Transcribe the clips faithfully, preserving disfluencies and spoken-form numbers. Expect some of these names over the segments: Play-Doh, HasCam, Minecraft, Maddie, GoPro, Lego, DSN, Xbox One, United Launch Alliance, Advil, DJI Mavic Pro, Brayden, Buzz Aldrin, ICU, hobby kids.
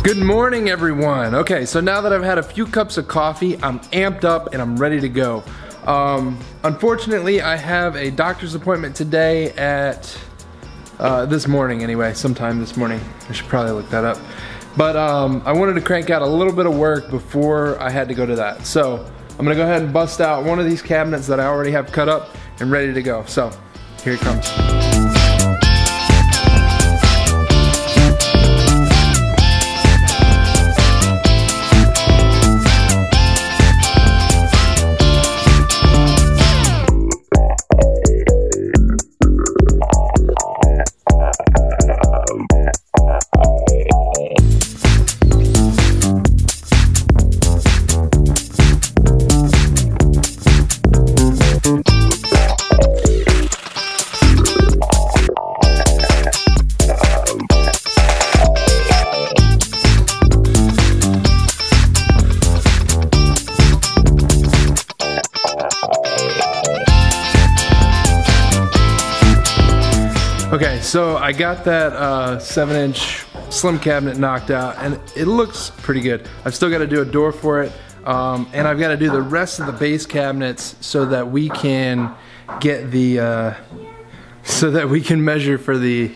Good morning, everyone. Okay, so now that I've had a few cups of coffee, I'm amped up and I'm ready to go. Um, unfortunately, I have a doctor's appointment today at Uh, this morning anyway, sometime this morning. I should probably look that up. But um, I wanted to crank out a little bit of work before I had to go to that. So I'm gonna go ahead and bust out one of these cabinets that I already have cut up and ready to go. So here it comes. Okay, so I got that uh, seven inch slim cabinet knocked out and it looks pretty good. I've still got to do a door for it, um, and I've got to do the rest of the base cabinets so that we can get the uh, so that we can measure for the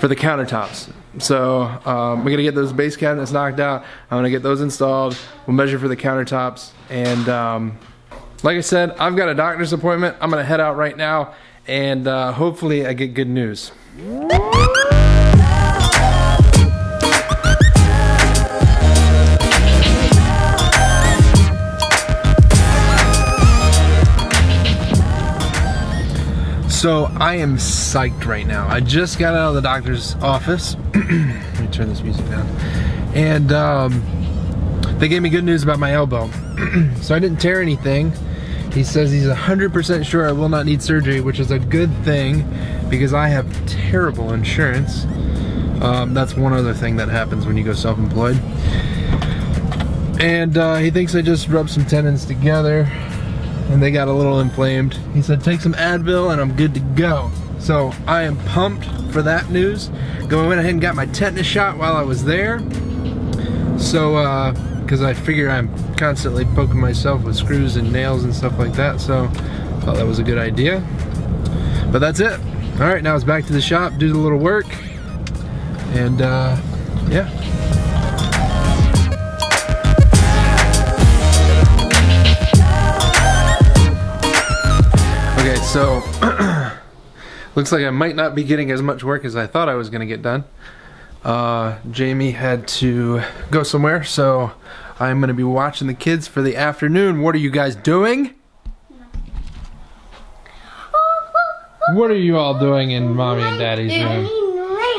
for the countertops. So um, we're gonna get those base cabinets knocked out. I'm gonna get those installed. We'll measure for the countertops, and um, like I said, I've got a doctor's appointment. I'm gonna head out right now, and uh, hopefully I get good news. So I am psyched right now. I just got out of the doctor's office. Let me turn this music down. And um, they gave me good news about my elbow. So I didn't tear anything. He says he's one hundred percent sure I will not need surgery, which is a good thing because I have terrible insurance. Um, that's one other thing that happens when you go self-employed. And uh, he thinks I just rubbed some tendons together and they got a little inflamed. He said take some Advil and I'm good to go. So I am pumped for that news. Going went ahead and got my tetanus shot while I was there. So, uh, because I figure I'm constantly poking myself with screws and nails and stuff like that, so I thought that was a good idea. But that's it. All right, now it's back to the shop, do the little work, and uh, yeah. Okay, so looks like I might not be getting as much work as I thought I was gonna get done. Uh, Jamie had to go somewhere, so I'm gonna be watching the kids for the afternoon. What are you guys doing? What are you all doing in mommy and daddy's room?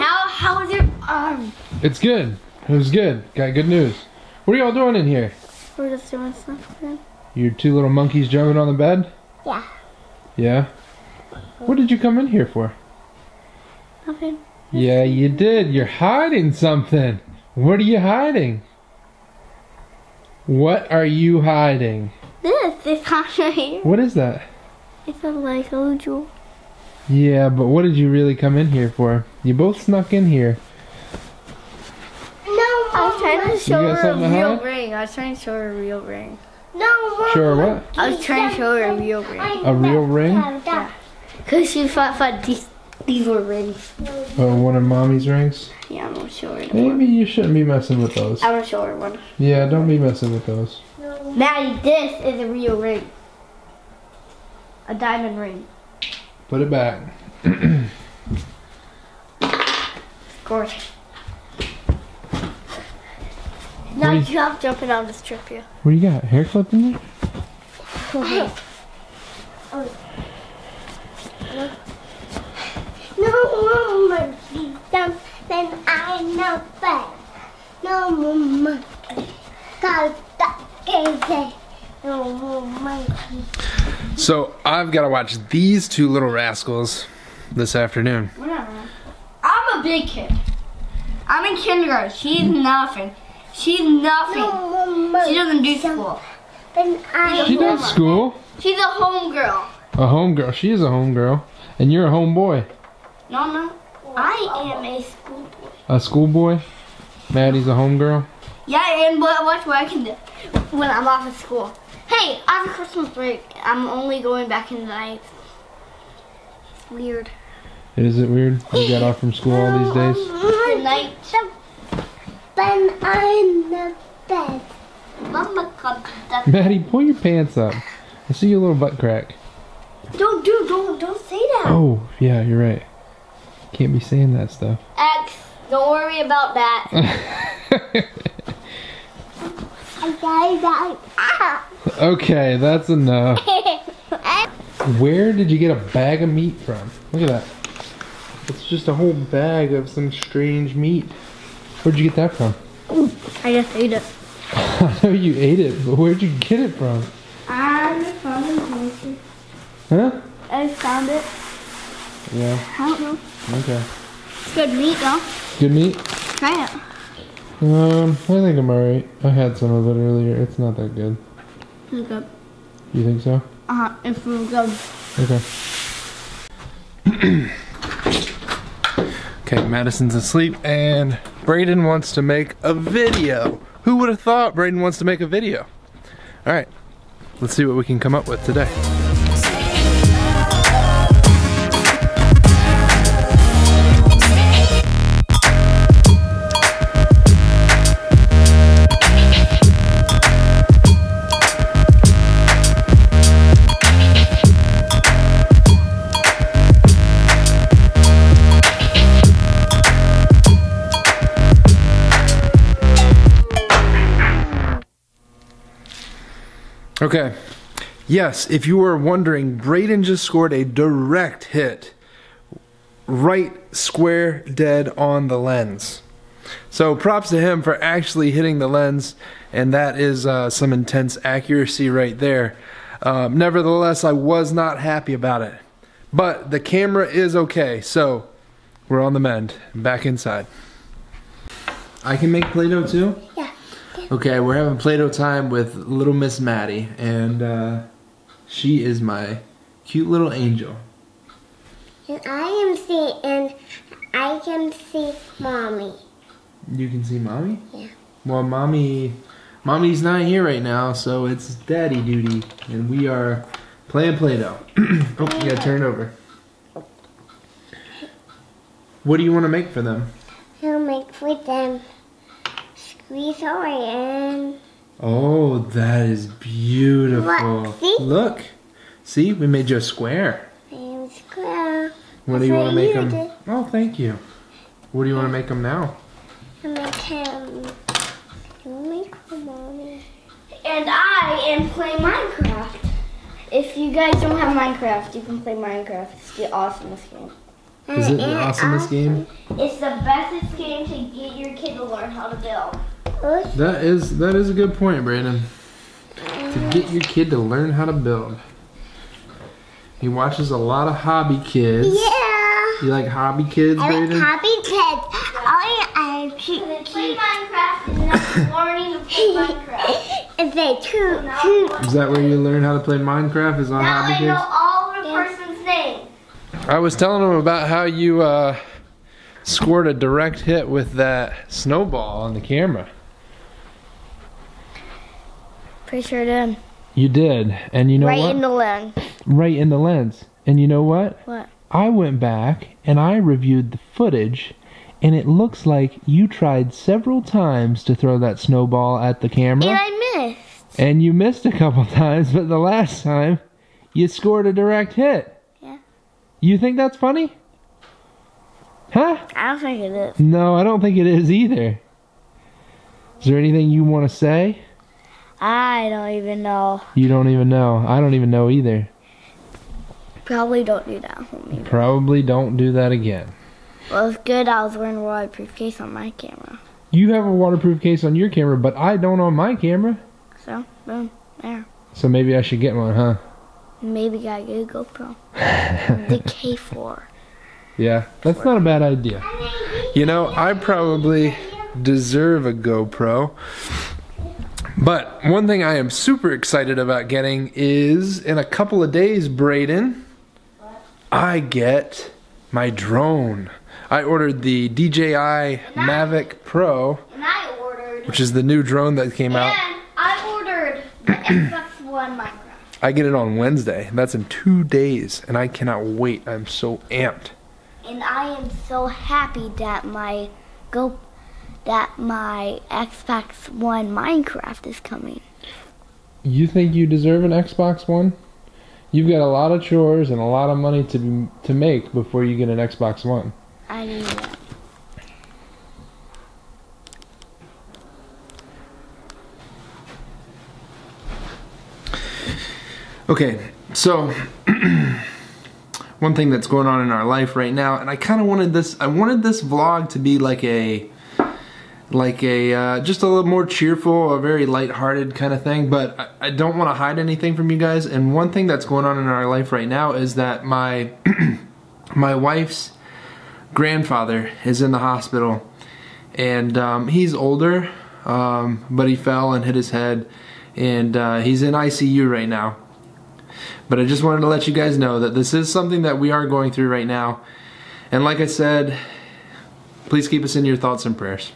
How, how is your arm? It's good. It was good. Got good news. What are y'all doing in here? We're just doing something. Your two little monkeys jumping on the bed? Yeah. Yeah? What did you come in here for? Nothing. Yeah, you did. You're hiding something. What are you hiding? What are you hiding? This is hiding. What is that? It's a Lego jewel. Yeah, but what did you really come in here for? You both snuck in here. No, Mom. I was trying to show her a real ring. I was trying to show her a real ring. No, Mom. Show her what? I was trying to show her a real ring. A real ring? Yeah. Because she thought that these. These were rings. Oh, one of mommy's rings? Yeah, I'm not sure. Maybe one. You shouldn't be messing with those. I'm not sure one. Yeah, don't be messing with those. No. Maddie, this is a real ring. A diamond ring. Put it back. Gorgeous. Now you have jumping on this trip here. What do you got? Hair clip in there? Oh. Oh. No more freedom than I know best. No more monkey, cause that crazy. No more monkey. So I've got to watch these two little rascals this afternoon. Whatever. I'm a big kid. I'm in kindergarten. She's nothing. She's nothing. She doesn't do school. She does school. She's a home girl. A home girl. She is a home girl. And you're a home boy. No, no. I am a school boy. A school boy? Maddie's a home girl? Yeah, and watch what I can do when I'm off of school. Hey, I have a Christmas break. I'm only going back in the night. It's weird. Is it weird? You got off from school all these days? The night. Then I'm the bed. Maddie, pull your pants up. I see your little butt crack. Don't do, don't, don't say that. Oh, yeah, you're right. Can't be saying that stuff. X, don't worry about that. Okay, that's enough. Where did you get a bag of meat from? Look at that. It's just a whole bag of some strange meat. Where'd you get that from? I just ate it. I know you ate it, but where'd you get it from? I found it. Huh? I found it. Yeah. I don't know. Okay. It's good meat, though. Good meat? Try it. Um, I think I'm alright. I had some of it earlier. It's not that good. It's good. You think so? Uh-huh. It's really good. Okay. Okay, Madison's asleep, and Brayden wants to make a video. Who would have thought Brayden wants to make a video? All right, let's see what we can come up with today. Okay, yes, if you were wondering, Brayden just scored a direct hit, right square dead on the lens. So props to him for actually hitting the lens, and that is uh, some intense accuracy right there. Um, nevertheless, I was not happy about it, but the camera is okay, so we're on the mend, back inside. I can make Play-Doh too? Yeah. Okay, we're having Play-Doh time with little Miss Maddie, and uh, she is my cute little angel. And I am see, and I can see Mommy. You can see Mommy? Yeah. Well, Mommy, Mommy's not here right now, so it's Daddy duty, and we are playing Play-Doh. Oh, you gotta turn it over. What do you want to make for them? I'll make for them. And oh, that is beautiful. Look see? Look, see, we made you a square. I'm square. What do you want to make them? Did. Oh, thank you. What do you want to make them now? I make him. Make Mommy. And I am playing Minecraft. If you guys don't have Minecraft, you can play Minecraft. It's the awesomest game. Is it the awesomest game? It's the bestest game to get your kid to learn how to build. That is that is a good point, Brayden. To get your kid to learn how to build. He watches a lot of Hobby Kids. Yeah. You like Hobby Kids, I Brayden? I like Hobby Kids. I like I play Minecraft and now learning to play Minecraft. Is that true? Is that where you learn how to play Minecraft? Is on now Hobby I Kids? Know all the yeah. person's names. I was telling him about how you uh, scored a direct hit with that snowball on the camera. Pretty sure I did. You did, and you know what? Right in the lens. Right in the lens. And you know what? What? I went back and I reviewed the footage, and it looks like you tried several times to throw that snowball at the camera. And I missed. And you missed a couple times, but the last time, you scored a direct hit. Yeah. You think that's funny? Huh? I don't think it is. No, I don't think it is either. Is there anything you want to say? I don't even know. You don't even know. I don't even know either. Probably don't do that for me. Probably don't do that again. Well, it's good I was wearing a waterproof case on my camera. You have a waterproof case on your camera, but I don't on my camera. So, boom, there. So maybe I should get one, huh? Maybe I get a GoPro. The K four. Yeah, that's not a bad idea. You know, I probably deserve a GoPro. But one thing I am super excited about getting is, in a couple of days, Brayden, I get my drone. I ordered the D J I Mavic Pro, and I ordered, which is the new drone that came out. And I ordered the Xbox One Minecraft. I get it on Wednesday. That's in two days, and I cannot wait. I'm so amped. And I am so happy that my go, that my Xbox One Minecraft is coming. You think you deserve an Xbox One? You've got a lot of chores and a lot of money to be, to make before you get an Xbox One. I need it. Okay, so one thing that's going on in our life right now, and I kind of wanted this, I wanted this vlog to be like a, like a, uh, just a little more cheerful, a very lighthearted kind of thing, but I, I don't want to hide anything from you guys, and one thing that's going on in our life right now is that my, my wife's grandfather is in the hospital, and um, he's older, um, but he fell and hit his head, and uh, he's in I C U right now. But I just wanted to let you guys know that this is something that we are going through right now. And like I said, please keep us in your thoughts and prayers.